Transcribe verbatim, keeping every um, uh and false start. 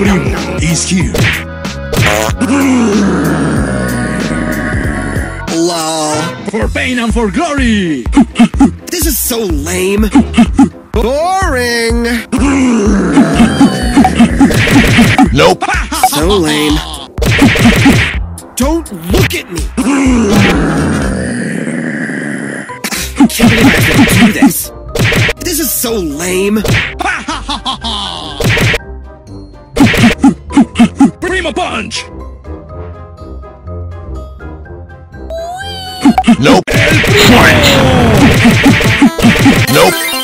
Bruno is here. Lol. For pain and for glory. This is so lame. Boring. Nope. So lame. Don't look at me. I can't believe I have to do this. This is so lame. Primo punch. Nope. Nope.